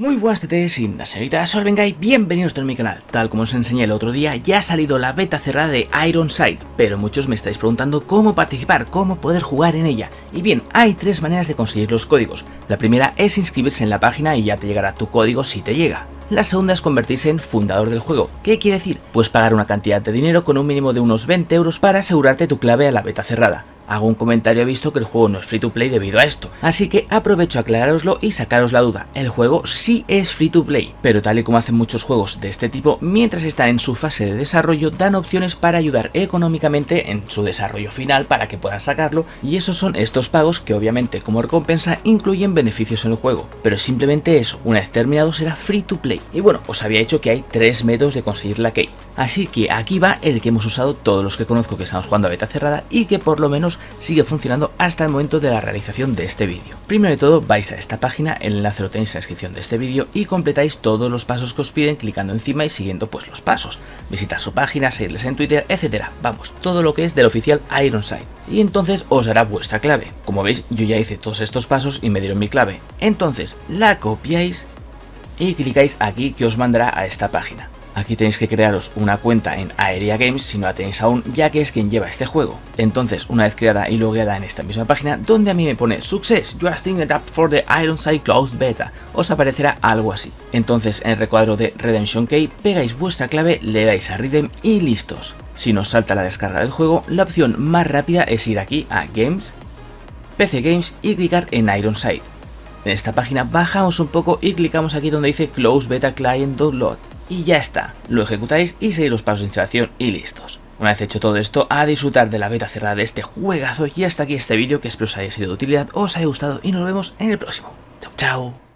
Muy buenas TTs y las seguidas, Solvengay, bienvenidos a mi canal. Tal como os enseñé el otro día, ya ha salido la beta cerrada de IronSight, pero muchos me estáis preguntando cómo participar, cómo poder jugar en ella. Y bien, hay tres maneras de conseguir los códigos. La primera es inscribirse en la página y ya te llegará tu código si te llega. La segunda es convertirse en fundador del juego. ¿Qué quiere decir? Pues pagar una cantidad de dinero con un mínimo de unos 20 euros para asegurarte tu clave a la beta cerrada. Algún comentario he visto que el juego no es free to play debido a esto, así que aprovecho a aclarároslo y sacaros la duda. El juego sí es free to play, pero tal y como hacen muchos juegos de este tipo, mientras están en su fase de desarrollo dan opciones para ayudar económicamente en su desarrollo final para que puedan sacarlo, y esos son estos pagos que obviamente como recompensa incluyen beneficios en el juego, pero simplemente eso, una vez terminado será free to play. Y bueno, os había dicho que hay tres métodos de conseguir la key, así que aquí va el que hemos usado todos los que conozco que estamos jugando a beta cerrada y que por lo menos sigue funcionando hasta el momento de la realización de este vídeo. Primero de todo vais a esta página, el enlace lo tenéis en la descripción de este vídeo, y completáis todos los pasos que os piden clicando encima y siguiendo pues los pasos. Visitar su página, seguirles en Twitter, etcétera. Vamos, todo lo que es del oficial IronSight. Y entonces os dará vuestra clave. Como veis, yo ya hice todos estos pasos y me dieron mi clave. Entonces la copiáis y clicáis aquí que os mandará a esta página. Aquí tenéis que crearos una cuenta en Aeria Games si no la tenéis aún, ya que es quien lleva este juego. Entonces, una vez creada y logueada en esta misma página, donde a mí me pone Success, you are signed up for the IronSight Closed Beta, os aparecerá algo así. Entonces, en el recuadro de Redemption Key, pegáis vuestra clave, le dais a Redeem y listos. Si nos salta la descarga del juego, la opción más rápida es ir aquí a Games, PC Games y clicar en IronSight. En esta página bajamos un poco y clicamos aquí donde dice Closed Beta Client Download. Y ya está, lo ejecutáis y seguís los pasos de instalación y listos. Una vez hecho todo esto, a disfrutar de la beta cerrada de este juegazo, y hasta aquí este vídeo, que espero os haya sido de utilidad, os haya gustado y nos vemos en el próximo. Chao, chao.